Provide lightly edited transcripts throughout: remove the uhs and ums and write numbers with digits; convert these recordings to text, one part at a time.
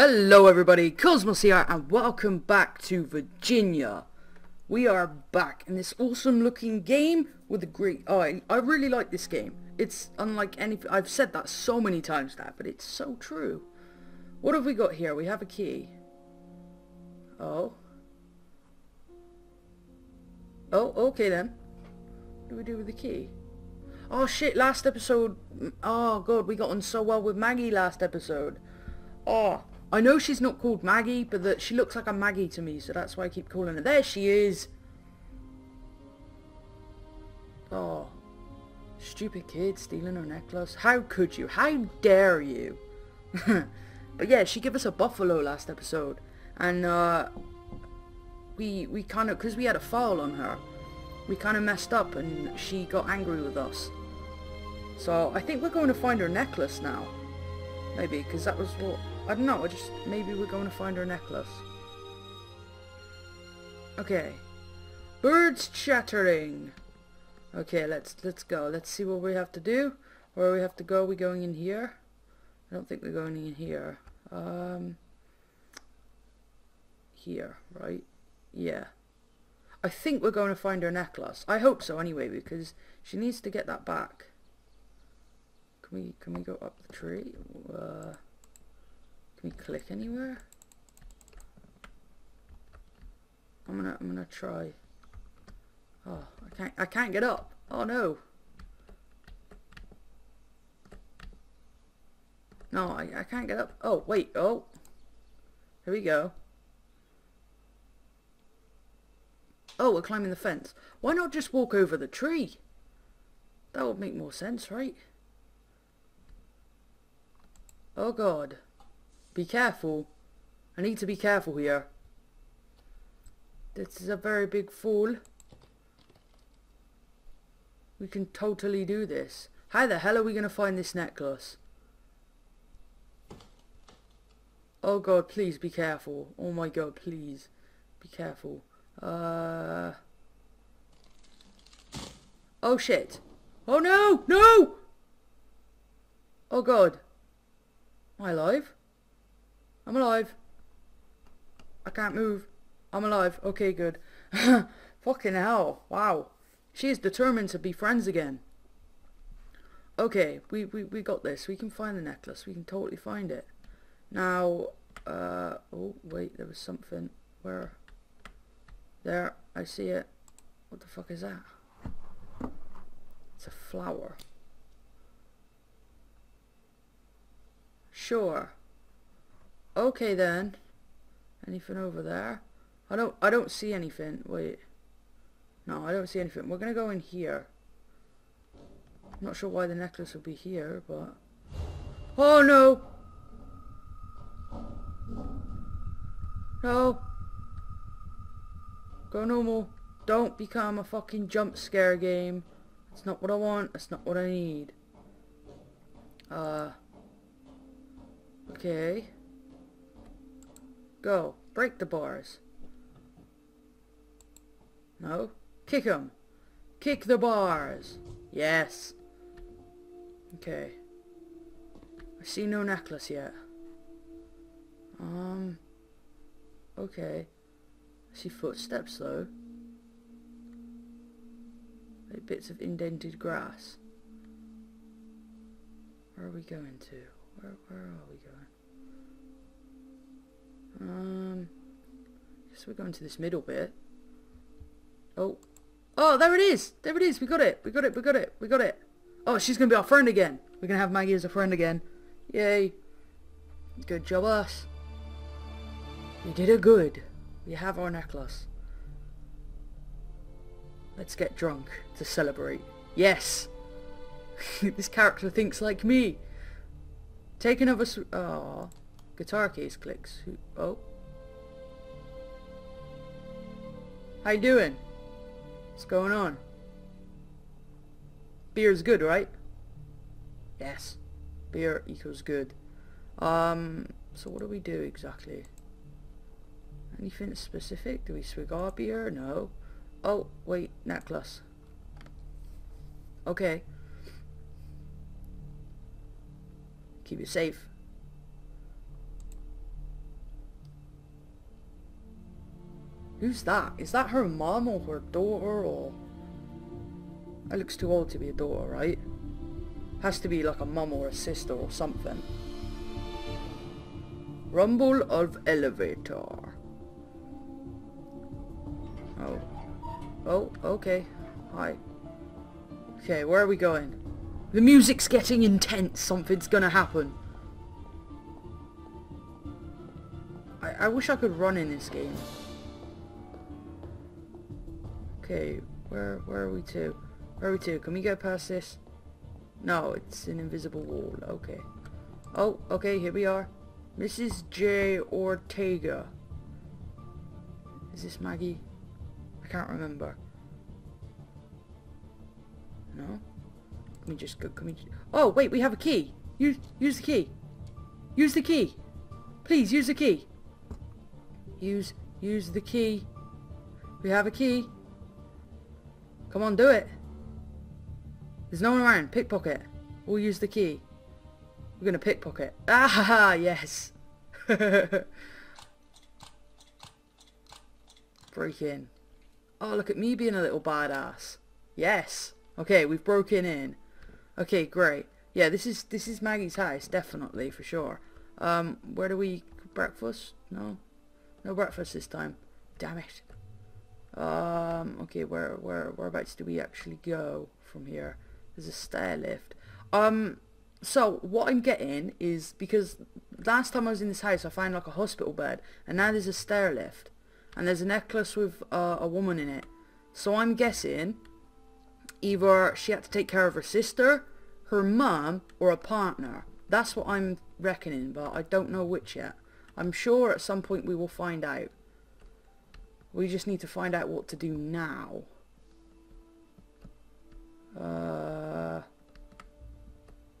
Hello everybody, Cosmos here, and welcome back to Virginia. We are back in this awesome looking game with a great... Oh, I really like this game. It's unlike anything... I've said that so many times now, but it's so true. What have we got here? We have a key. Oh. Oh, okay then. What do we do with the key? Oh shit, last episode... Oh god, we got on so well with Maggie last episode. Oh... I know she's not called Maggie, but that she looks like a Maggie to me, so that's why I keep calling her. There she is! Oh. Stupid kid stealing her necklace. How could you? How dare you? But yeah, she gave us a buffalo last episode. And, we kind of, because we had a file on her, we kind of messed up and she got angry with us. So, I think we're going to find her necklace now. Maybe, because that was what... I don't know, maybe we're going to find her necklace. Okay. Birds chattering. Okay, let's go. Let's see what we have to do. Where we have to go. Are we going in here? I don't think we're going in here. Here, right? Yeah. I think we're going to find her necklace. I hope so anyway, because she needs to get that back. Can we go up the tree? Can we click anywhere? I'm gonna try. Oh, I can't get up. Oh no. No, I can't get up. Oh wait, oh. Here we go. Oh, we're climbing the fence. Why not just walk over the tree? That would make more sense, right? Oh god. Be careful. I need to be careful here. This is a very big fall. We can totally do this. How the hell are we going to find this necklace? Oh god, please be careful. Oh my god, please be careful. Oh shit. Oh no! No! Oh god. Am I alive? I'm alive. I can't move. I'm alive. Okay, good. Fucking hell. Wow. She is determined to be friends again. Okay, we got this. We can find the necklace. We can totally find it. Now, oh, wait, there was something. Where? There, I see it. What the fuck is that? It's a flower. Sure. Okay then. Anything over there? I don't see anything. Wait. No, I don't see anything. We're gonna go in here. I'm not sure why the necklace would be here, but... Oh no! No! Go normal. Don't become a fucking jump scare game. That's not what I want. That's not what I need. Okay. Go. Break the bars. No. Kick them. Kick the bars. Yes. Okay. I see no necklace yet. Okay. I see footsteps though. Like bits of indented grass. Where are we going to? Where are we going? Guess we're going to this middle bit. Oh. Oh, there it is! There it is! We got it! We got it! We got it! We got it! Oh, she's gonna be our friend again! We're gonna have Maggie as a friend again. Yay! Good job, us. We did it good. We have our necklace. Let's get drunk to celebrate. Yes! This character thinks like me! Take another... Oh. Guitar case clicks. Oh. How you doing? What's going on? Beer's good, right? Yes. Beer equals good. So what do we do exactly? Anything specific? Do we cigar beer? No. Oh, wait. Necklace. Okay. Keep it safe. Who's that? Is that her mom or her daughter or... That looks too old to be a daughter, right? Has to be like a mum or a sister or something. Rumble of elevator. Oh. Oh, okay. Hi. Okay, where are we going? The music's getting intense. Something's gonna happen. I wish I could run in this game. Okay, where are we to? Where are we to? Can we get past this? No, it's an invisible wall. Okay. Oh, okay, here we are. Mrs. J. Ortega. Is this Maggie? I can't remember. No? Can we just go, oh, wait, we have a key! Use the key! Use the key! Please, use the key! Use the key. We have a key. Come on, do it! There's no one around. Pickpocket. We'll use the key. We're gonna pickpocket. Ah ha ha, yes! Break in. Oh, look at me being a little badass. Yes! Okay, we've broken in. Okay, great. Yeah, this is Maggie's house, definitely, for sure. Where do we... breakfast? No. No breakfast this time. Damn it. Okay, whereabouts do we actually go from here? There's a stair lift. So, what I'm getting is, because last time I was in this house, I found like a hospital bed, and now there's a stair lift. And there's a necklace with a woman in it. So I'm guessing either she had to take care of her sister, her mum, or a partner. That's what I'm reckoning, but I don't know which yet. I'm sure at some point we will find out. We just need to find out what to do now.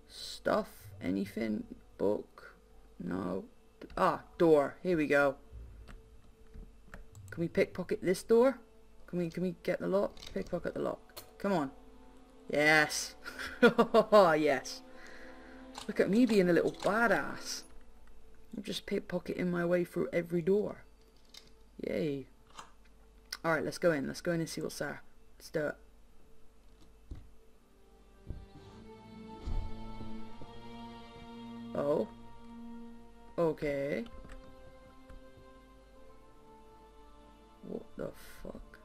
Stuff? Anything? Book? No. Ah, door. Here we go. Can we pickpocket this door? Can we get the lock? Pickpocket the lock. Come on. Yes. Yes. Look at me being a little badass. I'm just pickpocketing my way through every door. Yay. Alright, let's go in. Let's go in and see what's there. Let's do it. Oh. Okay. What the fuck?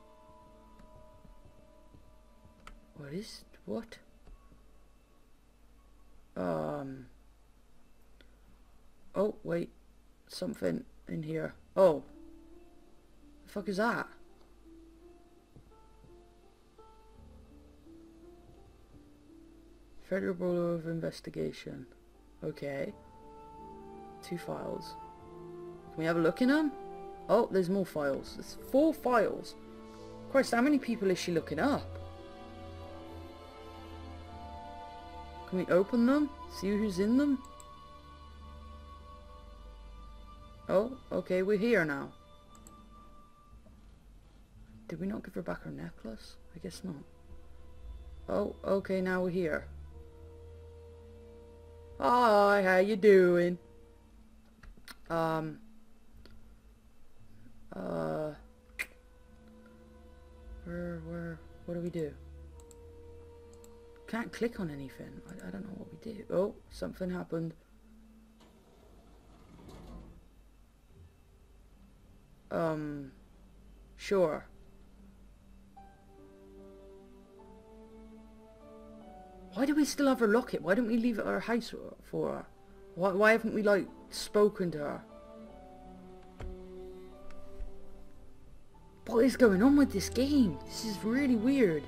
What? Oh, wait. Something in here. Oh. The fuck is that? Federal Bureau of Investigation. Okay. 2 files. Can we have a look in them? Oh, there's more files. There's 4 files. Christ, how many people is she looking up? Can we open them? See who's in them? Oh, okay, we're here now. Did we not give her back her necklace? I guess not. Oh, okay, now we're here. Hi, how you doing? What do we do? Can't click on anything. I don't know what we do. Oh, something happened. Sure. Why do we still have her locket? Why don't we leave it at her house for her? Why haven't we, like, spoken to her? What is going on with this game? This is really weird.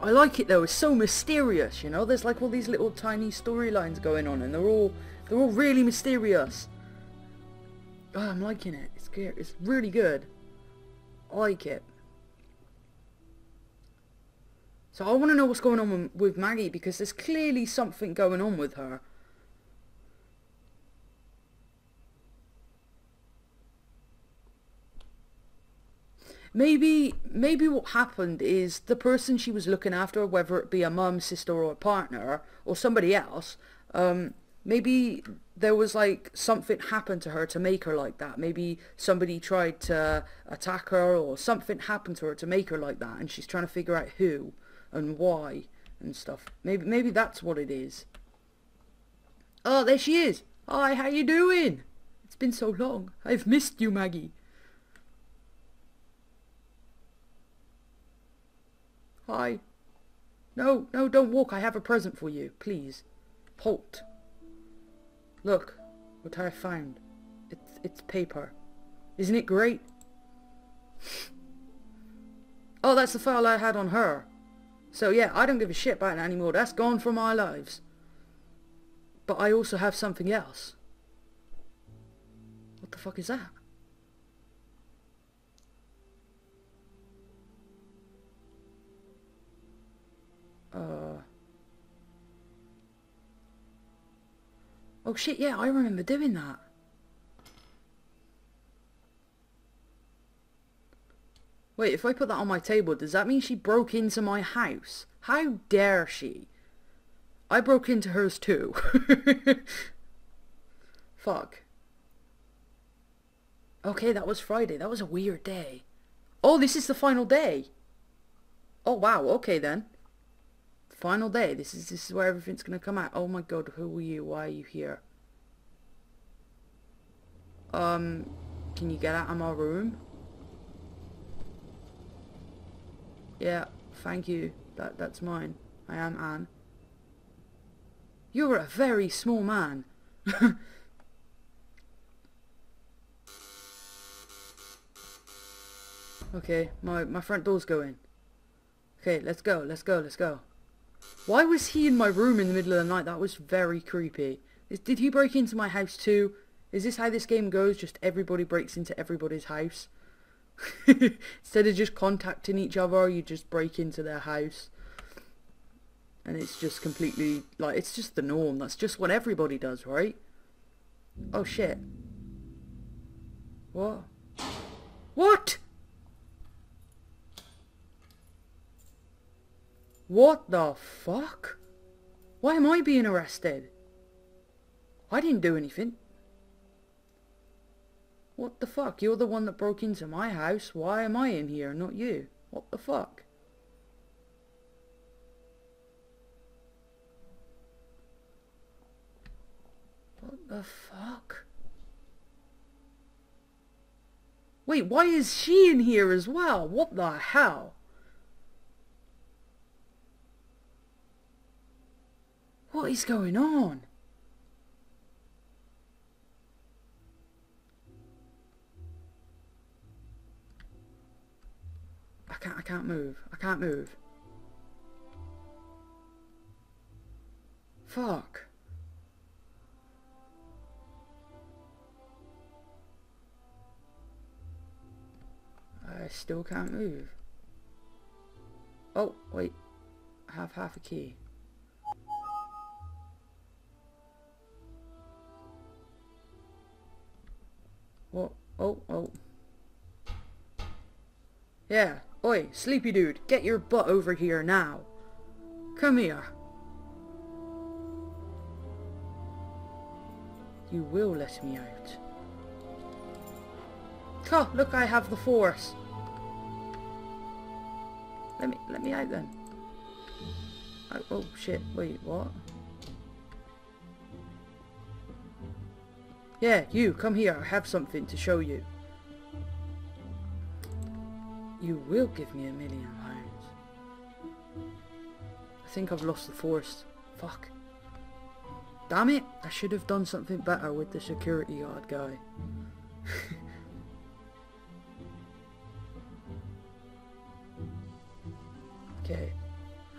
I like it though, it's so mysterious, you know, there's like all these little tiny storylines going on and they're all really mysterious. Oh, I'm liking it, it's good. It's really good. I like it. So I want to know what's going on with Maggie because there's clearly something going on with her. Maybe what happened is the person she was looking after, whether it be a mum, sister or a partner, or somebody else, maybe there was like something happened to her to make her like that. Maybe somebody tried to attack her or something happened to her to make her like that, and she's trying to figure out who and why and stuff. Maybe that's what it is. Oh, there she is. Hi, how you doing? It's been so long. I've missed you, Maggie. Hi. No, no, don't walk. I have a present for you. Please. Halt. Look what I found. It's paper. Isn't it great? Oh, that's the file I had on her. So yeah, I don't give a shit about it anymore. That's gone from our lives. But I also have something else. What the fuck is that? Oh shit, yeah, I remember doing that. Wait, if I put that on my table, does that mean she broke into my house? How dare she? I broke into hers too. Fuck. Okay, that was Friday. That was a weird day. Oh, this is the final day. Oh wow, okay then. Final day. This is where everything's gonna come out. Oh my god, who are you? Why are you here? Can you get out of my room? Yeah, thank you. That's mine. I am Anne. You're a very small man. Okay, my front door's going. Okay, let's go. Let's go. Let's go. Why was he in my room in the middle of the night? That was very creepy. Did he break into my house too? Is this how this game goes? Just everybody breaks into everybody's house? Instead of just contacting each other, you just break into their house. And it's just completely, like, it's just the norm. That's just what everybody does, right? Oh shit. What? What? What the fuck? Why am I being arrested? I didn't do anything. What the fuck? You're the one that broke into my house. Why am I in here, not you? What the fuck? What the fuck? Wait, why is she in here as well? What the hell? What is going on? I can't move. I can't move. Fuck. I still can't move. Oh, wait. I have half a key. What? Oh. Yeah. Oi, sleepy dude. Get your butt over here now. Come here. You will let me out. Oh, look, I have the force. Let me out then. Oh shit, wait, what? Yeah, you, come here, I have something to show you. You will give me £1,000,000. I think I've lost the forest. Fuck. Damn it, I should have done something better with the security guard guy. Okay.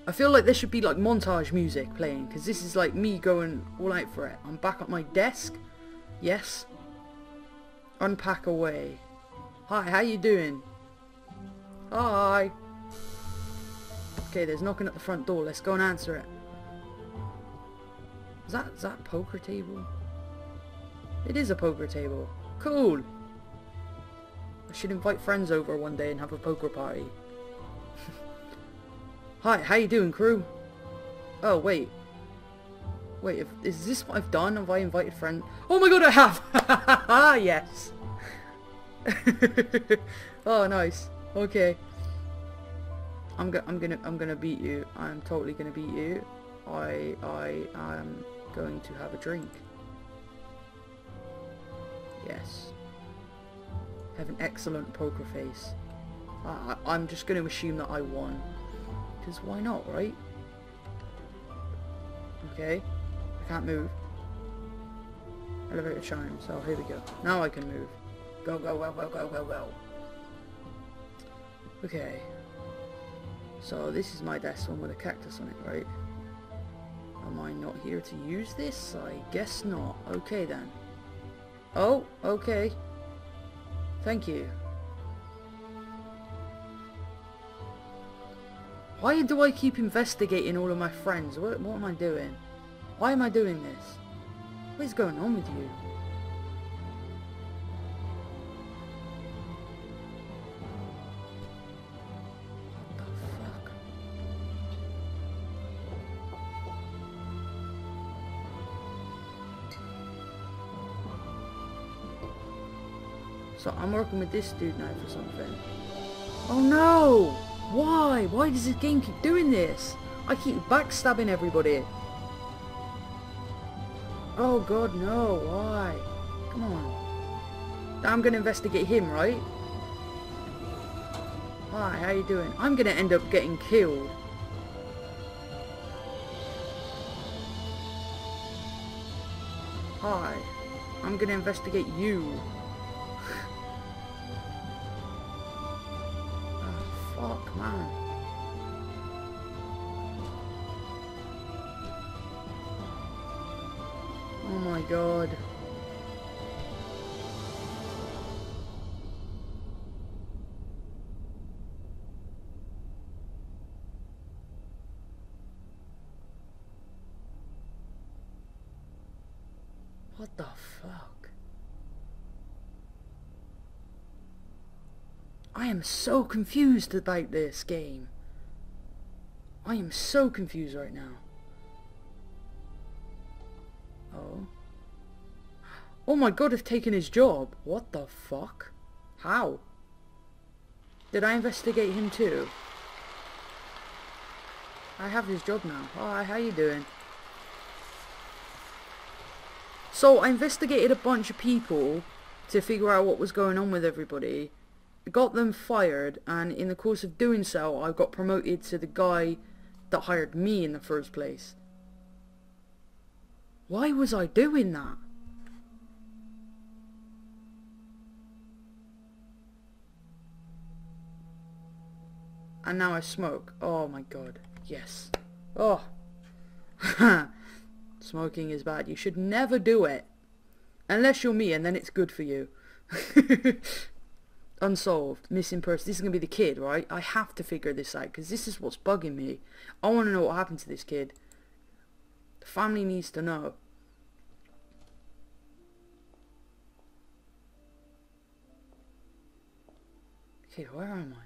I feel like there should be like montage music playing, because this is like me going all out for it. I'm back at my desk. Yes. Unpack away. Hi, how you doing? Hi. Okay, there's knocking at the front door. Let's go and answer it. Is that a poker table? It is a poker table. Cool. I should invite friends over one day and have a poker party. Hi, how you doing, crew? Oh, wait. Wait, is this what I've done? Have I invited friends? Oh my god, I have! Yes! Oh, nice. Okay. I'm gonna beat you. I'm totally gonna beat you. I am going to have a drink. Yes. Have an excellent poker face. I'm just gonna assume that I won. Because why not, right? Okay. I can't move. Elevator chimes. Oh, here we go. Now I can move. Go, go, go, go, go, go, go. Okay. So this is my desk, one with a cactus on it, right? Am I not here to use this? I guess not. Okay then. Oh, okay. Thank you. Why do I keep investigating all of my friends? What am I doing? Why am I doing this? What is going on with you? The fuck? So I'm working with this dude now for something. Oh no! Why? Why does this game keep doing this? I keep backstabbing everybody. Oh god, no. Why? Come on. I'm gonna investigate him, right? Hi, how you doing? I'm gonna end up getting killed. Hi. I'm gonna investigate you. Fuck, man. Oh my god. What the fuck? I am so confused about this game. I am so confused right now. Oh. Oh my god, I've taken his job. What the fuck? How? Did I investigate him too? I have his job now. Hi, how you doing? So I investigated a bunch of people to figure out what was going on with everybody. Got them fired, and in the course of doing so I got promoted to the guy that hired me in the first place. Why was I doing that? And now I smoke. Oh my god, yes. Oh. Smoking is bad. You should never do it unless you're me, and then it's good for you. Unsolved, missing person. This is going to be the kid, right? I have to figure this out because this is what's bugging me. I want to know what happened to this kid. The family needs to know. Okay, where am I?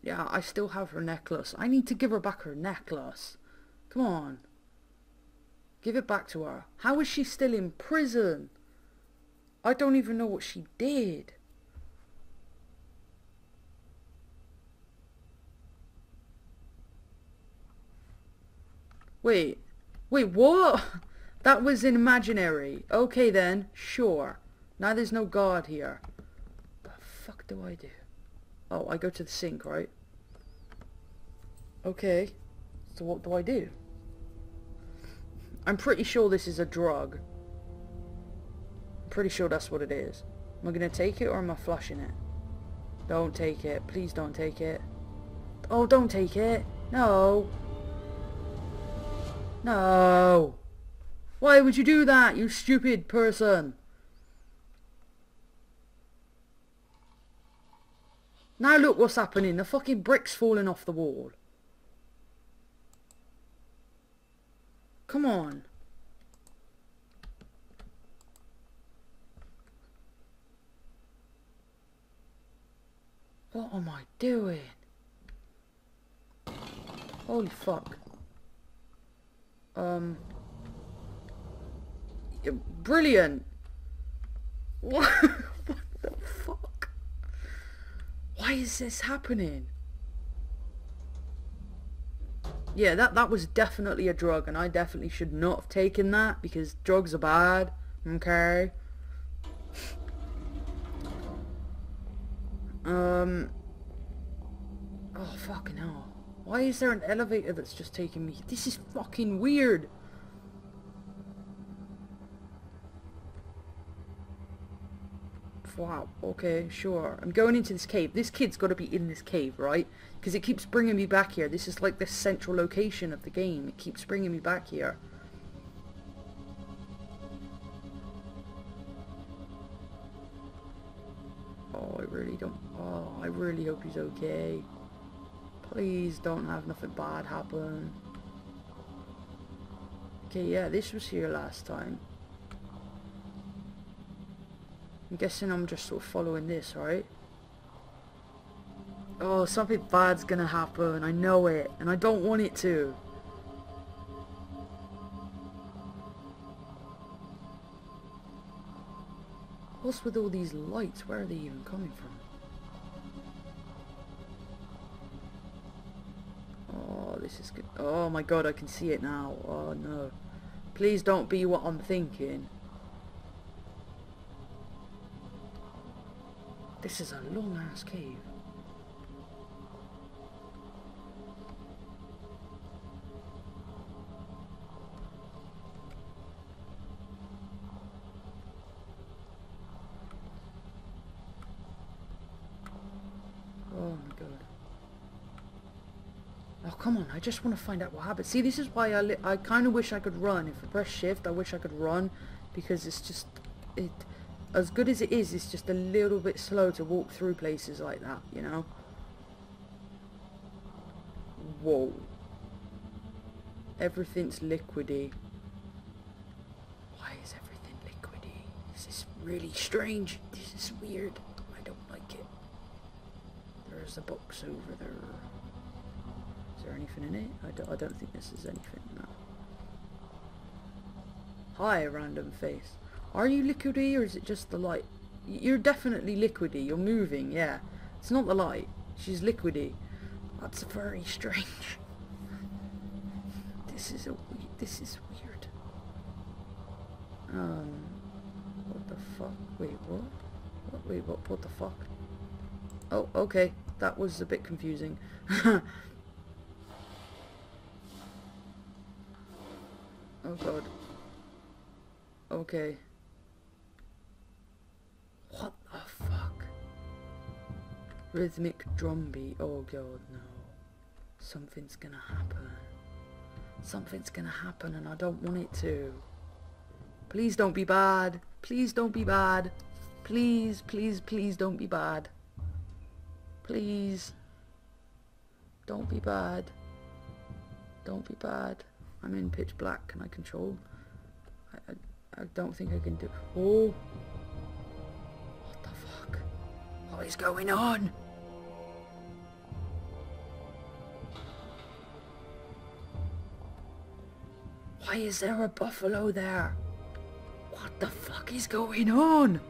Yeah, I still have her necklace. I need to give her back her necklace. Come on. Give it back to her. How is she still in prison? I don't even know what she did. Wait. Wait, what? That was an imaginary. Okay then, sure. Now there's no guard here. What the fuck do I do? Oh, I go to the sink, right? Okay, so what do I do? I'm pretty sure this is a drug. I'm pretty sure that's what it is. Am I gonna take it or am I flushing it? Don't take it. Please don't take it. Oh, don't take it. No. No. Why would you do that, you stupid person? Now look what's happening. The fucking brick's falling off the wall. Come on. What am I doing? Holy fuck. Brilliant! What? What the fuck? Why is this happening? Yeah, that was definitely a drug, and I definitely should not have taken that, because drugs are bad, okay? Oh, fucking hell. Why is there an elevator that's just taking me? This is fucking weird! Wow, okay, sure. I'm going into this cave. This kid's got to be in this cave, right? Because it keeps bringing me back here. This is like the central location of the game. It keeps bringing me back here. Oh, I really don't... Oh, I really hope he's okay. Please don't have nothing bad happen. Okay, yeah, this was here last time. I'm guessing I'm just sort of following this, right? Oh, something bad's gonna happen. I know it. And I don't want it to. What's with all these lights? Where are they even coming from? Oh, this is good. Oh my god, I can see it now. Oh no. Please don't be what I'm thinking. This is a long-ass cave. Oh my god. Oh, come on, I just want to find out what happened. See, this is why I kind of wish I could run. If I press shift, I wish I could run, because it's just... As good as it is, it's just a little bit slow to walk through places like that, you know? Whoa. Everything's liquidy. Why is everything liquidy? This is really strange. This is weird. I don't like it. There's a box over there. Is there anything in it? I don't think this is anything, no. Hi, random face. Are you liquidy or is it just the light? You're definitely liquidy. You're moving, yeah. It's not the light. She's liquidy. That's very strange. This is weird. What the fuck? Wait, what? Wait, what? What the fuck? Oh, okay. That was a bit confusing. Oh god. Okay. What the fuck? Rhythmic drum beat. Oh god, no. Something's gonna happen. Something's gonna happen and I don't want it to. Please don't be bad. Please don't be bad. Please, please, please don't be bad. Please. Don't be bad. Don't be bad. I'm in pitch black. Can I control? I don't think I can do... Oh! What the fuck? What is going on? Why is there a buffalo there? What the fuck is going on?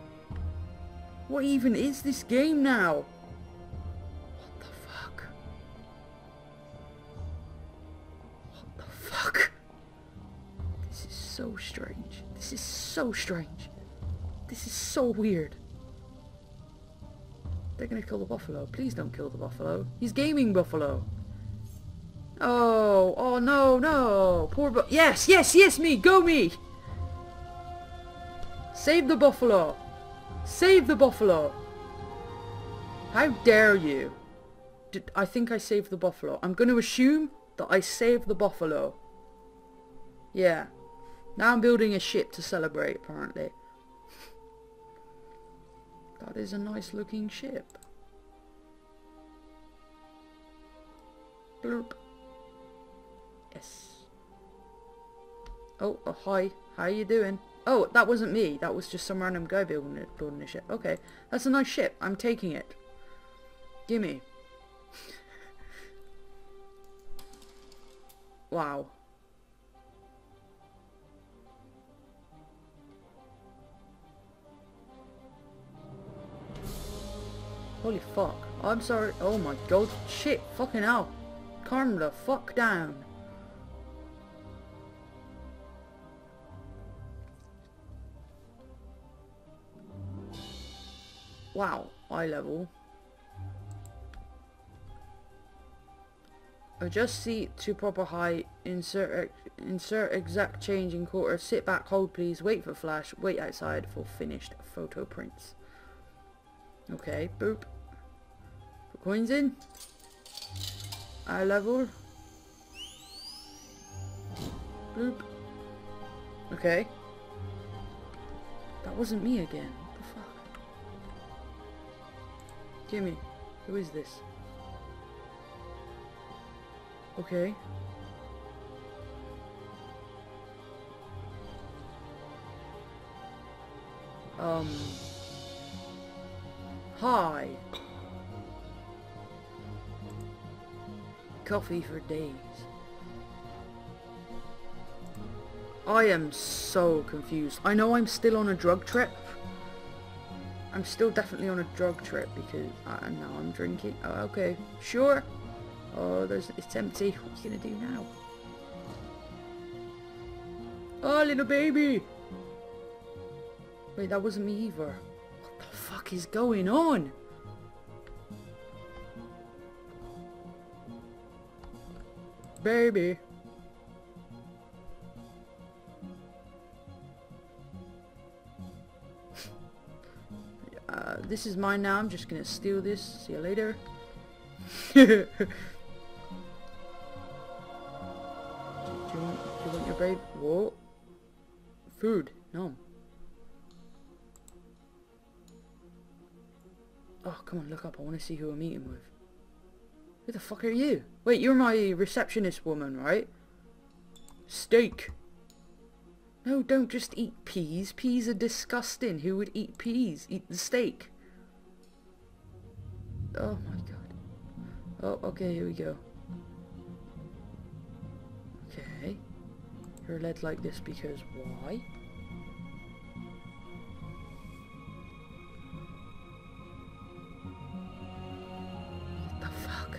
What even is this game now? What the fuck? What the fuck? This is so strange. This is so strange. This is so weird. They're gonna kill the buffalo. Please don't kill the buffalo. He's gaming buffalo. Oh, oh no, no. Poor bu- Yes, yes, yes, me. Go me. Save the buffalo. Save the buffalo. How dare you. I think I saved the buffalo. I'm gonna assume that I saved the buffalo. Yeah. Now I'm building a ship to celebrate, apparently. That is a nice looking ship. Bloop. Yes. Oh, hi. How are you doing? Oh, that wasn't me. That was just some random guy building a ship. Okay. That's a nice ship. I'm taking it. Gimme. Wow. Holy fuck. I'm sorry. Oh my god. Shit. Fucking hell. Calm the fuck down. Wow. Eye level. Adjust seat to proper height. Insert exact change in quarter. Sit back, hold please. Wait for flash. Wait outside for finished photo prints. Okay, boop. Put coins in. Eye level. Boop. Okay. That wasn't me again. What the fuck? Gimme. Who is this? Okay. Hi. Coffee for days. I am so confused. I know I'm still on a drug trip. I'm still definitely on a drug trip because now I'm drinking. Oh, okay, sure. Oh, it's empty. What are you gonna do now? Oh, little baby! Wait, that wasn't me either. What the fuck is going on? Baby! This is mine now. I'm just gonna steal this. See you later. Do you want your babe? Whoa. Food. No. Oh, come on, look up. I want to see who I'm eating with. Who the fuck are you? Wait, you're my receptionist woman, right? Steak. No, don't just eat peas. Peas are disgusting. Who would eat peas? Eat the steak. Oh my god. Oh, okay, here we go. Okay. You're led like this because why? What the fuck?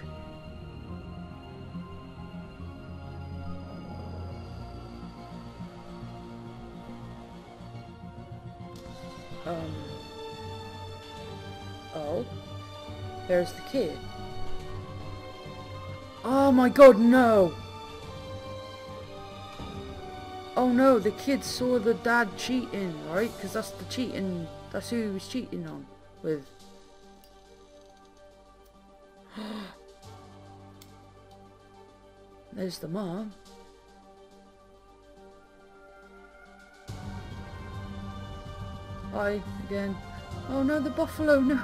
Oh. There's the kid. Oh my god, no! Oh no, the kid saw the dad cheating, right? Because that's the cheating, that's who he was cheating on with. There's the mom. Hi, again. Oh no, the buffalo, no!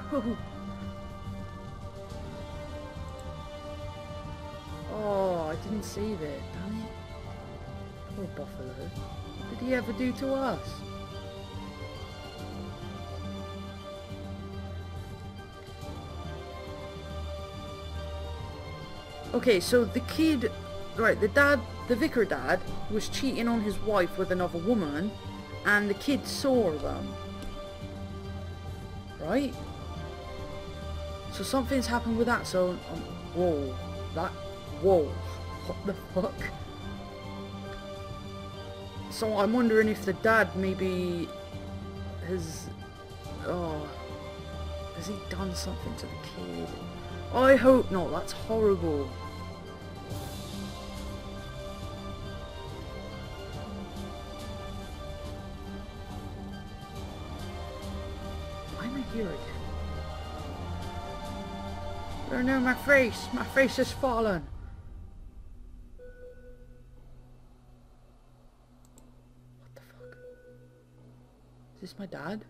Didn't save it, damn it. Poor buffalo. What did he ever do to us? Okay, so the kid, right, the dad, the vicar dad, was cheating on his wife with another woman, and the kid saw them. Right? So something's happened with that, so... whoa. That... whoa. What the fuck? So I'm wondering if the dad maybe has... oh... has he done something to the kid? I hope not, that's horrible. Why am I here again? Oh no, my face has fallen. Is this my dad?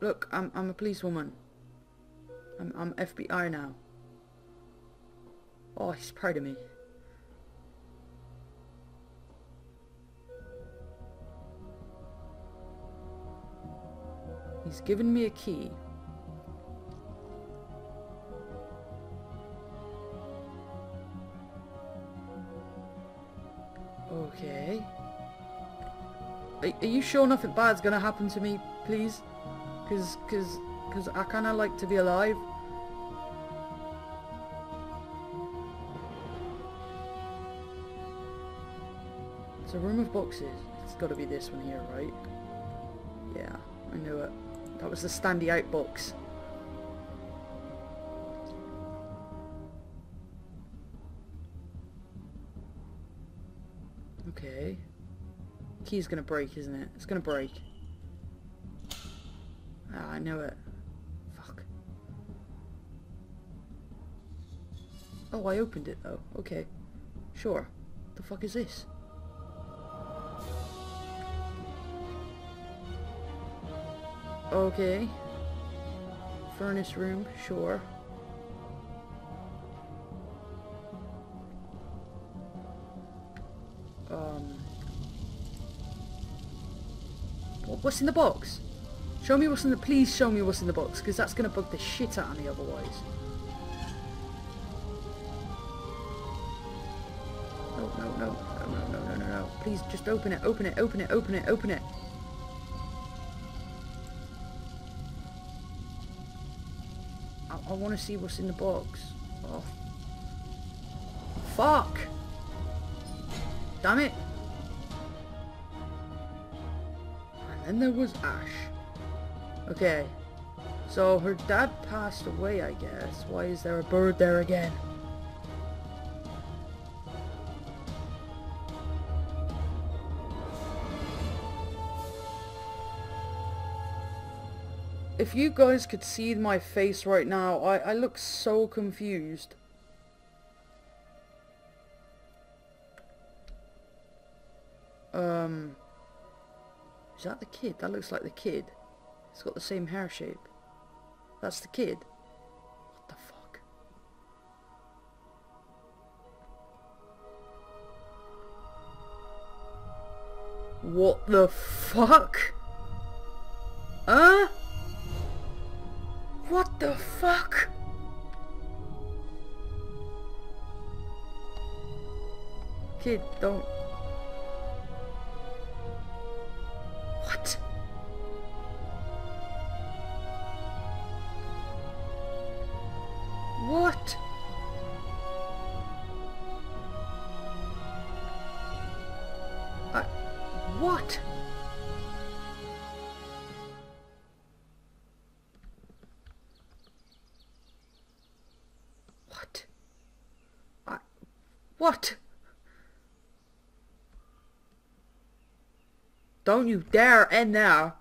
Look, I'm a policewoman. I'm FBI now. Oh, he's proud of me. He's given me a key. Okay. Are you sure nothing bad's gonna happen to me, please? Cause I kinda like to be alive. It's a room of boxes. It's gotta be this one here, right? Yeah, I knew it. That was the standy out box. Okay. Key's gonna break, isn't it? It's gonna break. Ah, I knew it. Fuck. Oh, I opened it though. Okay. Sure. The fuck is this? Okay. Furnace room, sure. What's in the box? Show me what's in the... Please show me what's in the box, because that's going to bug the shit out of me otherwise. No, no, no, no, no, no, no, no. Please, just open it, open it, open it, open it, open it. I want to see what's in the box. Oh. Fuck! Damn it! And there was Ash. Okay. So her dad passed away, I guess. Why is there a bird there again? If you guys could see my face right now, I look so confused. Is that the kid? That looks like the kid. It's got the same hair shape. That's the kid. What the fuck? What the fuck? Huh? What the fuck? Kid, don't. What? What? What? What? What? Don't you dare end there.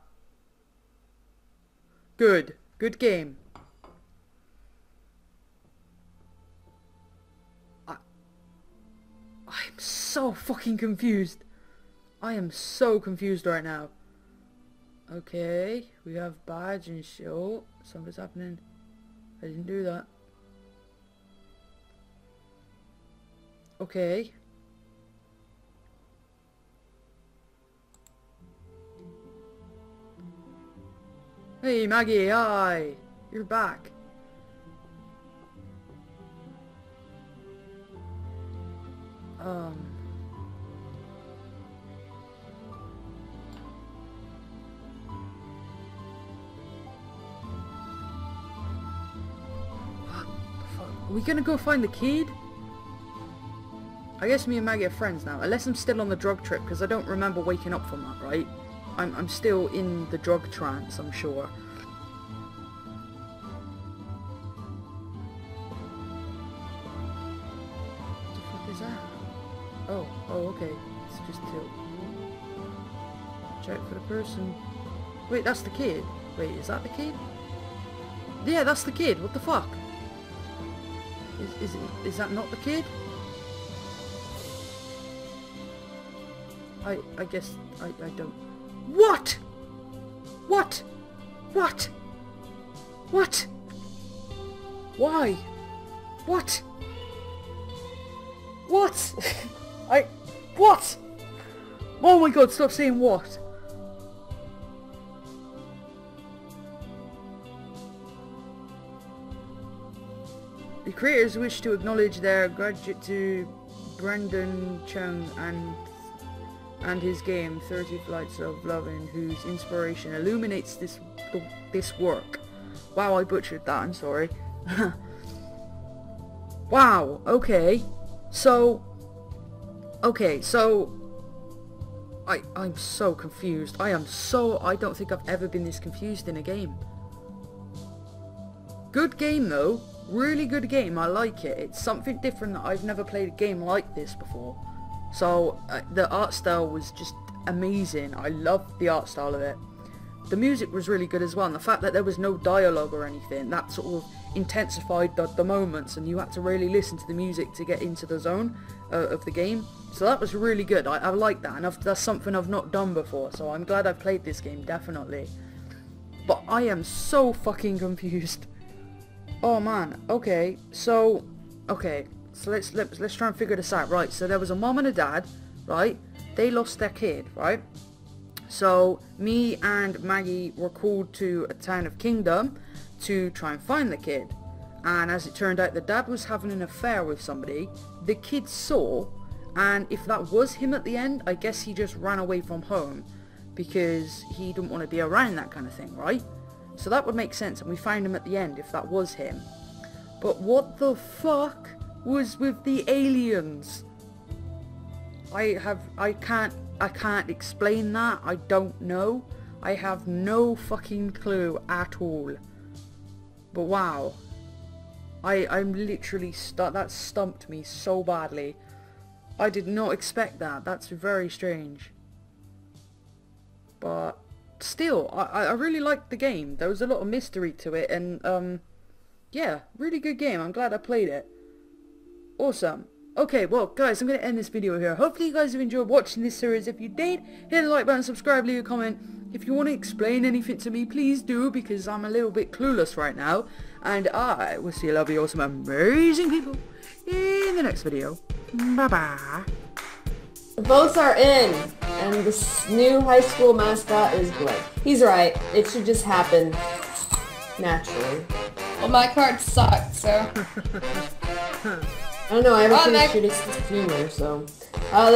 Good. Good game. I'm so fucking confused. I am so confused right now. Okay. We have badge and shit. Oh, something's happening. I didn't do that. Okay. Hey Maggie, hi! You're back. What the fuck? Are we gonna go find the kid? I guess me and Maggie are friends now. Unless I'm still on the drug trip, because I don't remember waking up from that, right? I'm still in the drug trance, I'm sure. What the fuck is that? Oh, okay. It's just tilt. Check for the person. Wait, that's the kid. Wait, is that the kid? Yeah, that's the kid. What the fuck? Is that not the kid? I guess I don't. What? What? What? What? Why? What? What? What? Oh my god, stop saying what. The creators wish to acknowledge their gratitude to Brendan Chung and and his game 30 Flights of Loving, whose inspiration illuminates this work. Wow, I butchered that, I'm sorry. Wow, okay. So I'm so confused. I don't think I've ever been this confused in a game. Good game though. Really good game. I like it. It's something different that I've never played a game like this before. So the art style was just amazing. I loved the art style of it. The music was really good as well, and the fact that there was no dialogue or anything, that sort of intensified the moments, and you had to really listen to the music to get into the zone of the game. So that was really good. I like that, and that's something I've not done before, so I'm glad I've played this game, definitely. But I am so fucking confused. Oh man, okay, so let's try and figure this out. Right, so there was a mom and a dad, right? They lost their kid, right? So me and Maggie were called to a town of Kingdom to try and find the kid. And as it turned out, the dad was having an affair with somebody. The kid saw, and if that was him at the end, I guess he just ran away from home because he didn't want to be around that kind of thing, right? So that would make sense, and we found him at the end if that was him. But what the fuck was with the aliens? I can't explain that. I don't know. I have no fucking clue at all. But wow. I'm literally that stumped me so badly. I did not expect that. That's very strange. But still, I really liked the game. There was a lot of mystery to it, and yeah, really good game. I'm glad I played it. Awesome. Okay, well, guys, I'm going to end this video here. Hopefully you guys have enjoyed watching this series. If you did, hit the like button, subscribe, leave a comment. If you want to explain anything to me, please do, because I'm a little bit clueless right now. And I will see you lovely, awesome, amazing people in the next video. Bye-bye. Votes are in, and this new high school mascot is Blake. He's right. It should just happen naturally. Well, my card sucked, so... I don't know, I haven't finished shooting since Junior, so...